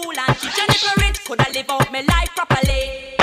school and teach and never rich. Could I live out my life properly?